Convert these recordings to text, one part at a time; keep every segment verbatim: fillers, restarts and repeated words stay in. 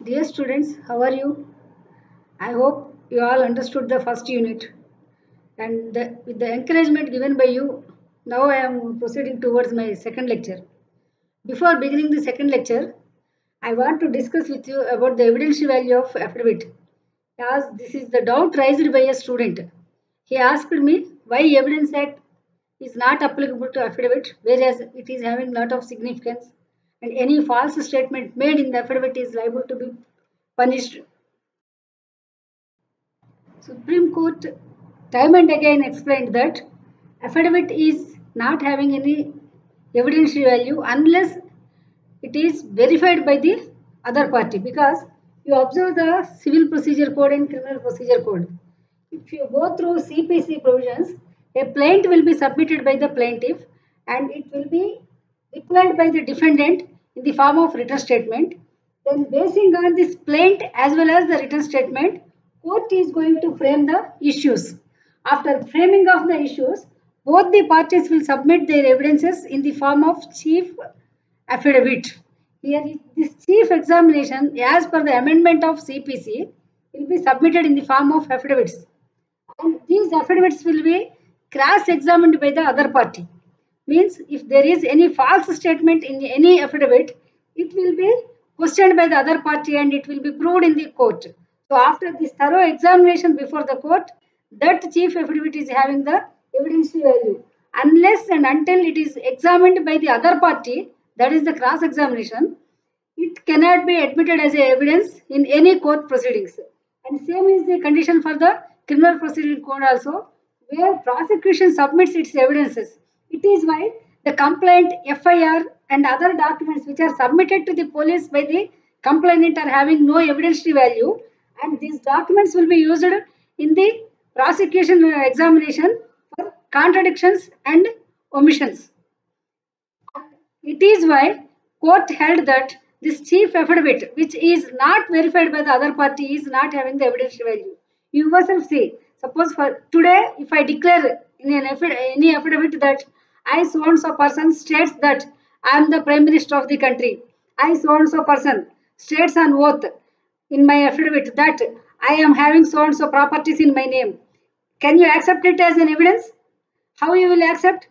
Dear students, how are you? I hope you all understood the first unit, and the, with the encouragement given by you, now I am proceeding towards my second lecture. Before beginning the second lecture, I want to discuss with you about the evidentiary value of affidavit, as this is the doubt raised by a student. He asked me why Evidence Act is not applicable to affidavit, whereas it is having lot of significance, and any false statement made in the affidavit is liable to be punished. Supreme Court time and again explained that affidavit is not having any evidentiary value unless it is verified by the other party, because you observe the Civil Procedure Code and Criminal Procedure Code. If you go through C P C provisions, a plaint will be submitted by the plaintiff and it will be replied by the defendant in the form of written statement. Then basing on this plaint as well as the written statement, court is going to frame the issues. After framing of the issues, both the parties will submit their evidences in the form of chief affidavit. Here, this chief examination, as per the amendment of C P C, will be submitted in the form of affidavits, and these affidavits will be cross-examined by the other party. Means if there is any false statement in any affidavit, it will be questioned by the other party and it will be proved in the court. So after this thorough examination before the court, that chief affidavit is having the evidentiary value. Unless and until it is examined by the other party, that is the cross-examination, it cannot be admitted as evidence in any court proceedings. And same is the condition for the Criminal Procedure Code also, where prosecution submits its evidences. It is why the complaint, F I R and other documents which are submitted to the police by the complainant are having no evidentiary value, and these documents will be used in the prosecution examination for contradictions and omissions. It is why court held that this chief affidavit, which is not verified by the other party, is not having the evidentiary value. You yourself see, suppose for today if I declare in an affidavit, any affidavit that I so and so person states that I am the Prime Minister of the country. I so and so person states on oath in my affidavit that I am having so and so properties in my name. Can you accept it as an evidence? How you will accept?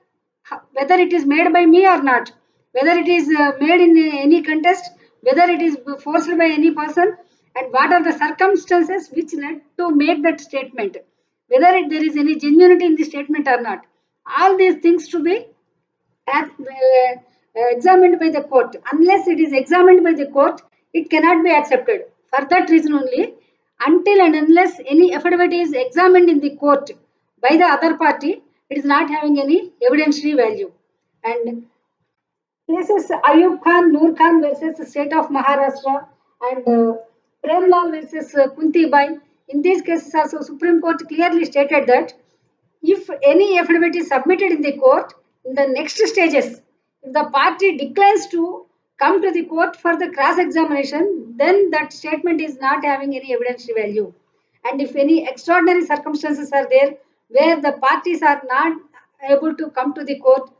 Whether it is made by me or not, whether it is made in any contest, whether it is forced by any person, and what are the circumstances which led to make that statement, whether it, there is any genuinity in the statement or not. All these things to be at, uh, examined by the court. Unless it is examined by the court, it cannot be accepted. For that reason only, until and unless any affidavit is examined in the court by the other party, it is not having any evidentiary value. And cases Ayub Khan, Nur Khan versus State of Maharashtra and uh, Prem Lal versus uh, Kunti Bai. In these cases also, Supreme Court clearly stated that if any affidavit is submitted in the court, in the next stages, if the party declines to come to the court for the cross-examination, then that statement is not having any evidentiary value. And if any extraordinary circumstances are there, where the parties are not able to come to the court,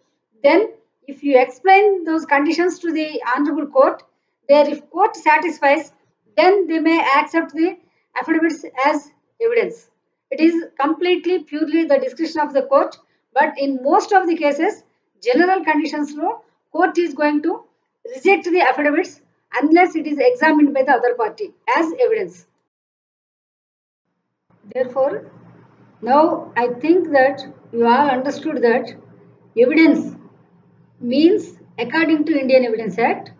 then if you explain those conditions to the Honorable Court, there if court satisfies, then they may accept the affidavits as evidence. It is completely purely the discretion of the court, but in most of the cases, general conditions law, court is going to reject the affidavits unless it is examined by the other party as evidence. Therefore, now I think that you all understood that evidence means, according to Indian Evidence Act,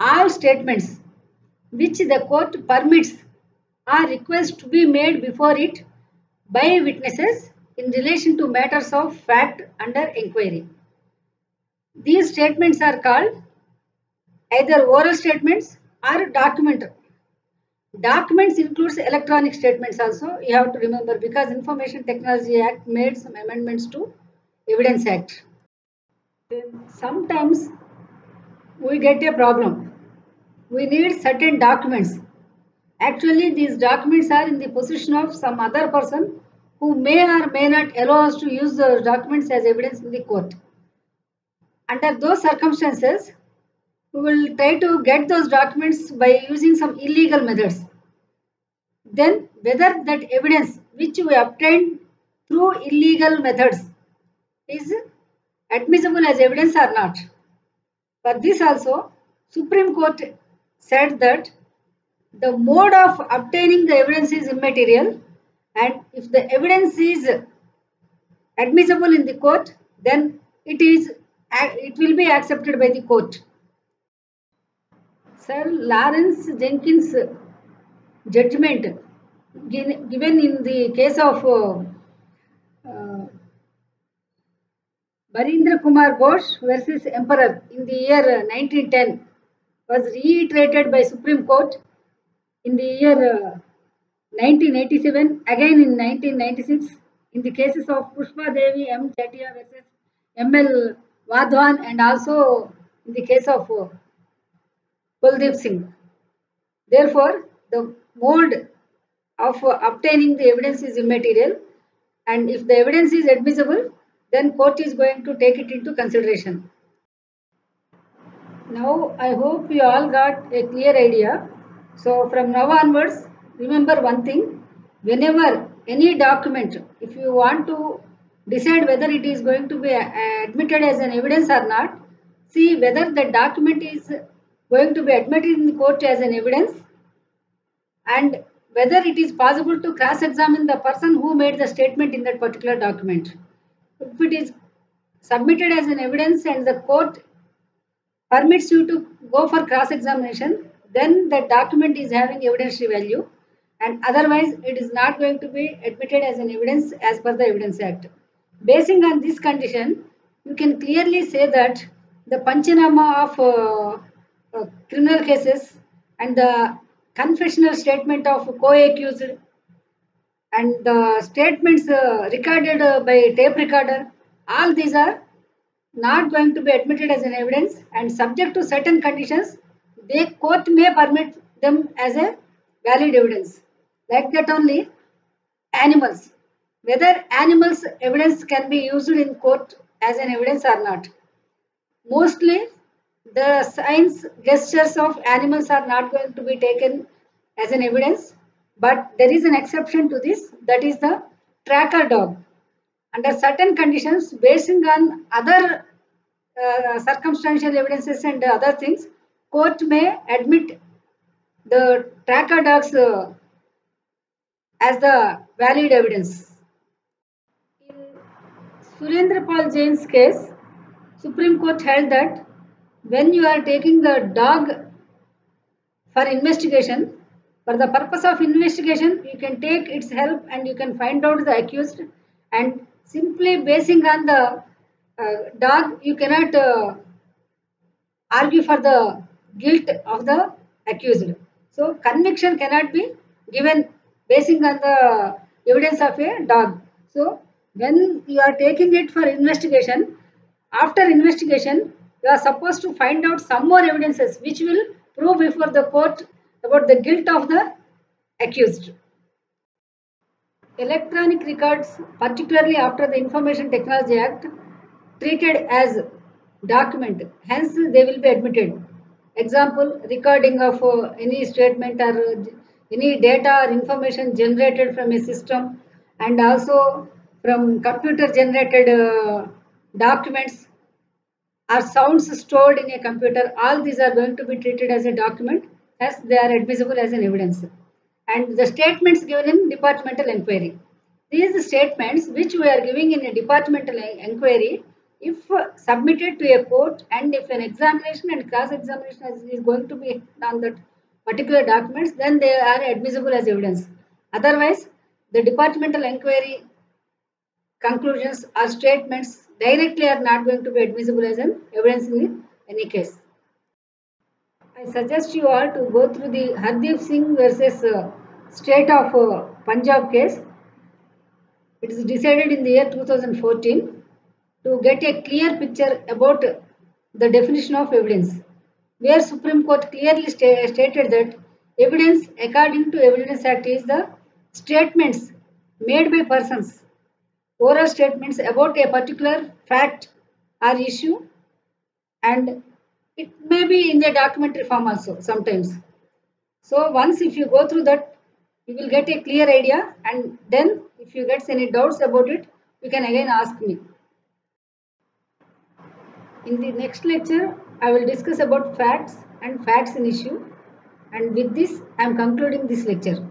all statements which the court permits are requests to be made before it by witnesses in relation to matters of fact under inquiry. These statements are called either oral statements or document. Documents includes electronic statements also, you have to remember, because Information Technology Act made some amendments to Evidence Act. Then sometimes we get a problem. We need certain documents. Actually, these documents are in the possession of some other person who may or may not allow us to use those documents as evidence in the court. Under those circumstances, we will try to get those documents by using some illegal methods. Then whether that evidence which we obtained through illegal methods is admissible as evidence or not. For this also, Supreme Court said that the mode of obtaining the evidence is immaterial, and if the evidence is admissible in the court, then it is it will be accepted by the court. Sir Lawrence Jenkins judgment given in the case of uh, Barindra Kumar Ghosh versus Emperor in the year nineteen ten was reiterated by Supreme Court in the year uh, nineteen eighty-seven, again in nineteen ninety-six in the cases of Pushpa Devi M Chetty versus M L Vadhan, and also in the case of uh, Kuldeep Singh. Therefore, the mode of uh, obtaining the evidence is immaterial, and if the evidence is admissible, then court is going to take it into consideration. Now, I hope you all got a clear idea. So, from now onwards, remember one thing: whenever any document, if you want to decide whether it is going to be admitted as an evidence or not, see whether the document is going to be admitted in the court as an evidence, and whether it is possible to cross-examine the person who made the statement in that particular document. If it is submitted as an evidence and the court permits you to go for cross-examination, then the document is having evidentiary value, and otherwise it is not going to be admitted as an evidence as per the Evidence Act. Basing on this condition, you can clearly say that the Panchanama of uh, uh, criminal cases and the confessional statement of co-accused and the statements uh, recorded uh, by tape recorder, all these are not going to be admitted as an evidence, and subject to certain conditions, the court may permit them as a valid evidence. Like that only, animals. Whether animals' evidence can be used in court as an evidence or not. Mostly, the signs, gestures of animals are not going to be taken as an evidence. But there is an exception to this, that is the tracker dog. Under certain conditions, basing on other uh, circumstantial evidences and other things, court may admit the tracker dogs uh, as the valid evidence. In Surendra Pal Jain's case, Supreme Court held that when you are taking the dog for investigation, for the purpose of investigation, you can take its help and you can find out the accused, and simply basing on the uh, dog, you cannot uh, argue for the guilt of the accused. So, conviction cannot be given basing on the evidence of a dog. So, when you are taking it for investigation, after investigation, you are supposed to find out some more evidences which will prove before the court about the guilt of the accused. Electronic records, particularly after the Information Technology Act, treated as document. Hence, they will be admitted. Example, recording of uh, any statement or uh, any data or information generated from a system, and also from computer generated uh, documents or sounds stored in a computer, all these are going to be treated as a document, as they are admissible as an evidence. And the statements given in departmental inquiry. These statements which we are giving in a departmental inquiry, if submitted to a court, and if an examination and cross-examination is going to be on that particular documents, then they are admissible as evidence. Otherwise, the departmental inquiry conclusions or statements directly are not going to be admissible as an evidence in any case. I suggest you all to go through the Hardeep Singh versus uh, State of uh, Punjab case. It is decided in the year two thousand fourteen. To get a clear picture about the definition of evidence, where Supreme Court clearly sta stated that evidence according to Evidence Act is the statements made by persons, oral statements about a particular fact or issue, and It may be in a documentary form also sometimes. So once if you go through that, you will get a clear idea, and then if you get any doubts about it, you can again ask me. In the next lecture, I will discuss about facts and facts in issue. And with this, I am concluding this lecture.